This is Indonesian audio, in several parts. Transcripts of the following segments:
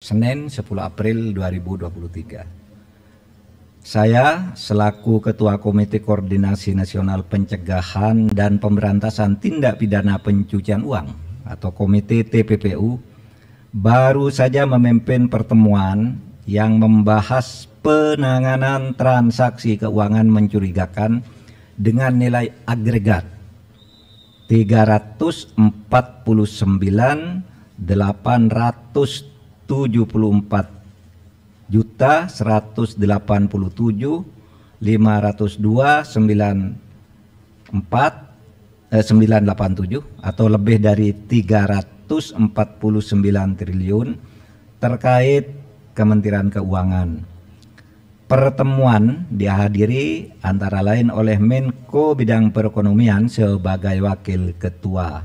Senin 10 April 2023. Saya selaku Ketua Komite Koordinasi Nasional Pencegahan dan Pemberantasan Tindak Pidana Pencucian Uang atau Komite TPPU baru saja memimpin pertemuan yang membahas penanganan transaksi keuangan mencurigakan dengan nilai agregat 374.187.502.987 atau lebih dari 349 triliun terkait Kementerian Keuangan. Pertemuan dihadiri antara lain oleh Menko Bidang Perekonomian sebagai Wakil Ketua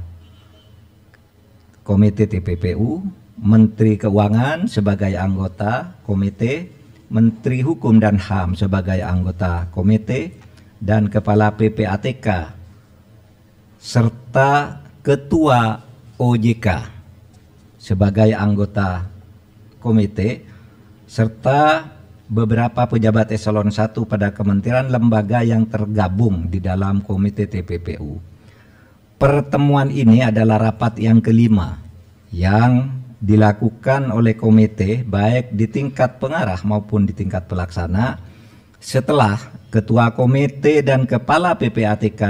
Komite TPPU, Menteri Keuangan sebagai anggota komite, Menteri Hukum dan HAM sebagai anggota komite, dan Kepala PPATK, serta Ketua OJK sebagai anggota komite, serta beberapa pejabat eselon 1 pada kementerian lembaga yang tergabung di dalam Komite TPPU. Pertemuan ini adalah rapat yang kelima yang dilakukan oleh komite baik di tingkat pengarah maupun di tingkat pelaksana setelah ketua komite dan kepala PPATK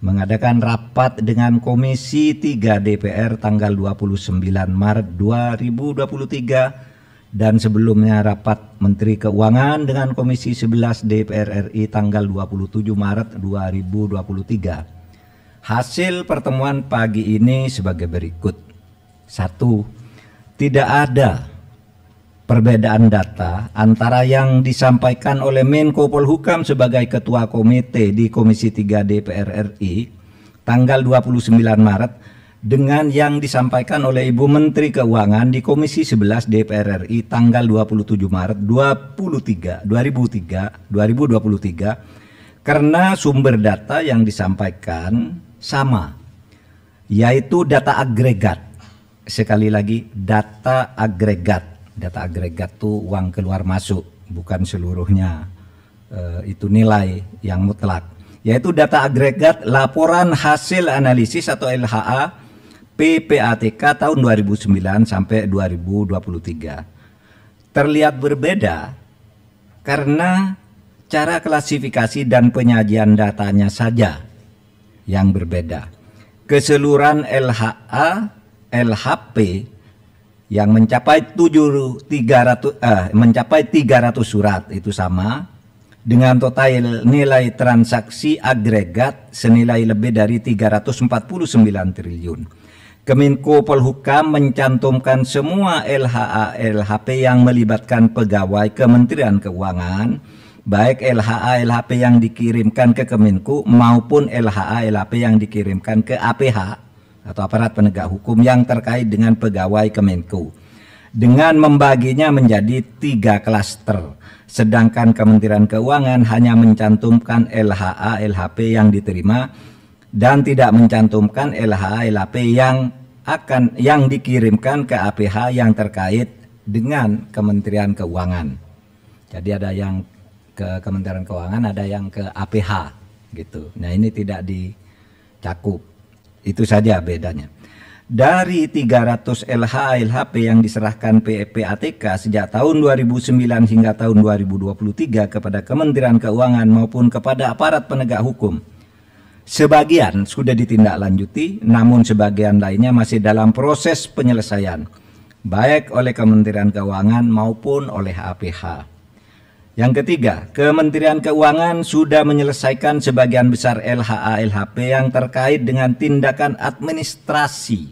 mengadakan rapat dengan Komisi XI DPR tanggal 29 Maret 2023 dan sebelumnya rapat Menteri Keuangan dengan Komisi XI DPR RI tanggal 27 Maret 2023. Hasil pertemuan pagi ini sebagai berikut. 1. Tidak ada perbedaan data antara yang disampaikan oleh Menko Polhukam sebagai Ketua Komite di Komisi XII DPR RI tanggal 29 Maret dengan yang disampaikan oleh Ibu Menteri Keuangan di Komisi XI DPR RI tanggal 27 Maret 2023 karena sumber data yang disampaikan sama, yaitu data agregat. Sekali lagi, data agregat. Data agregat itu uang keluar masuk, bukan seluruhnya. Itu nilai yang mutlak, yaitu data agregat laporan hasil analisis atau LHA PPATK tahun 2009 sampai 2023. Terlihat berbeda karena cara klasifikasi dan penyajian datanya saja yang berbeda. Keseluruhan LHP yang mencapai 300 surat itu sama dengan total nilai transaksi agregat senilai lebih dari 349 triliun. Kemenko Polhukam mencantumkan semua LHA/LHP yang melibatkan pegawai Kementerian Keuangan, baik LHA/LHP yang dikirimkan ke Kemenko maupun LHA/LHP yang dikirimkan ke APH atau aparat penegak hukum yang terkait dengan pegawai Kemenko, dengan membaginya menjadi 3 klaster, sedangkan Kementerian Keuangan hanya mencantumkan LHA/LHP yang diterima dan tidak mencantumkan LHA/LHP yang dikirimkan ke APH yang terkait dengan Kementerian Keuangan. Jadi ada yang ke Kementerian Keuangan, ada yang ke APH gitu. Nah, ini tidak dicakup. Itu saja bedanya. Dari 300 LHA/LHP yang diserahkan PPATK sejak tahun 2009 hingga tahun 2023 kepada Kementerian Keuangan maupun kepada aparat penegak hukum, sebagian sudah ditindaklanjuti, namun sebagian lainnya masih dalam proses penyelesaian, baik oleh Kementerian Keuangan maupun oleh APH. Yang ketiga, Kementerian Keuangan sudah menyelesaikan sebagian besar LHA/LHP yang terkait dengan tindakan administrasi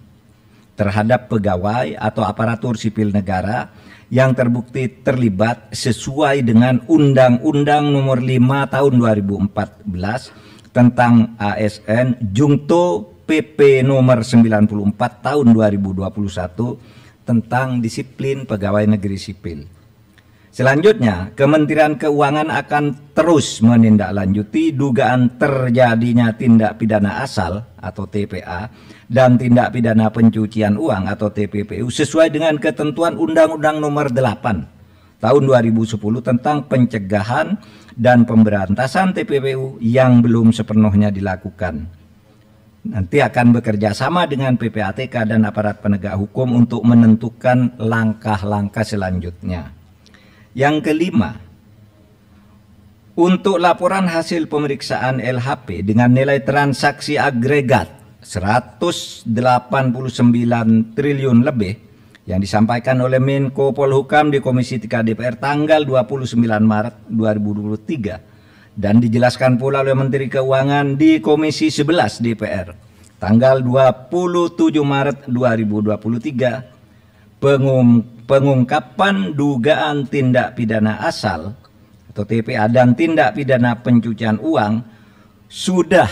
terhadap pegawai atau aparatur sipil negara yang terbukti terlibat sesuai dengan Undang-Undang Nomor 5 Tahun 2014 tentang ASN, Jungto PP Nomor 94 Tahun 2021 tentang disiplin pegawai negeri sipil. Selanjutnya, Kementerian Keuangan akan terus menindaklanjuti dugaan terjadinya tindak pidana asal atau TPA dan tindak pidana pencucian uang atau TPPU sesuai dengan ketentuan Undang-Undang Nomor 8 tahun 2010 tentang pencegahan dan pemberantasan TPPU yang belum sepenuhnya dilakukan. Nanti akan bekerja sama dengan PPATK dan aparat penegak hukum untuk menentukan langkah-langkah selanjutnya. Yang kelima, untuk laporan hasil pemeriksaan LHP dengan nilai transaksi agregat 189 triliun lebih yang disampaikan oleh Menko Polhukam di Komisi XI DPR tanggal 29 Maret 2023 dan dijelaskan pula oleh Menteri Keuangan di Komisi XI DPR tanggal 27 Maret 2023 pengungkapan dugaan tindak pidana asal atau TPA dan tindak pidana pencucian uang sudah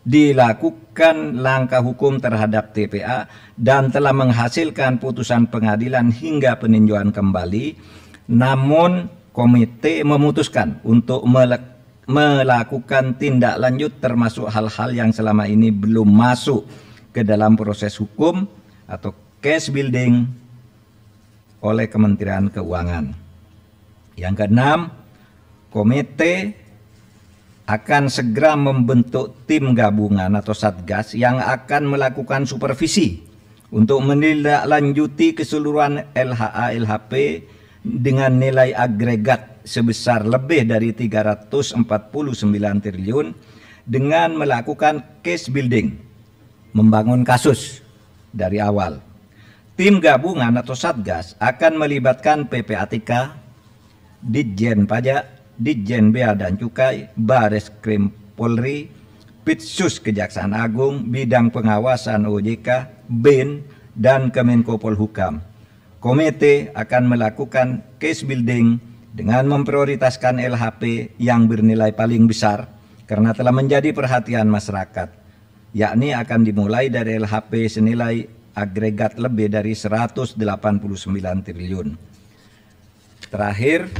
dilakukan langkah hukum terhadap TPA dan telah menghasilkan putusan pengadilan hingga peninjauan kembali. Namun komite memutuskan untuk melakukan tindak lanjut termasuk hal-hal yang selama ini belum masuk ke dalam proses hukum atau case building oleh Kementerian Keuangan. Yang keenam, komite akan segera membentuk tim gabungan atau satgas yang akan melakukan supervisi untuk menindaklanjuti keseluruhan LHA LHP dengan nilai agregat sebesar lebih dari 349 triliun dengan melakukan case building, membangun kasus dari awal. Tim gabungan atau satgas akan melibatkan PPATK, Ditjen Pajak, Ditjen Bea dan Cukai, Bareskrim Polri, Pitsus Kejaksaan Agung, Bidang Pengawasan OJK, BIN, dan Kemenko Polhukam. Komite akan melakukan case building dengan memprioritaskan LHP yang bernilai paling besar karena telah menjadi perhatian masyarakat, yakni akan dimulai dari LHP senilai agregat lebih dari 189 triliun. Terakhir,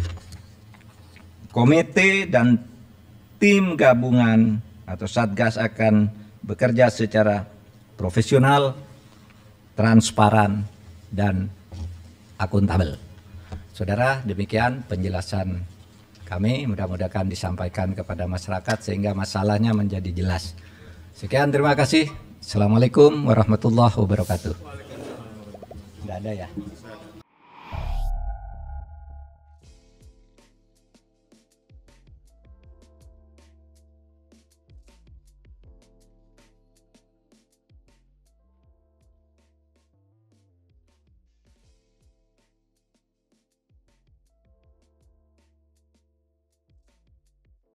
komite dan tim gabungan atau satgas akan bekerja secara profesional, transparan, dan akuntabel. Saudara, demikian penjelasan kami, mudah-mudahan disampaikan kepada masyarakat sehingga masalahnya menjadi jelas. Sekian, terima kasih. Assalamualaikum warahmatullahi wabarakatuh. Tidak ada ya?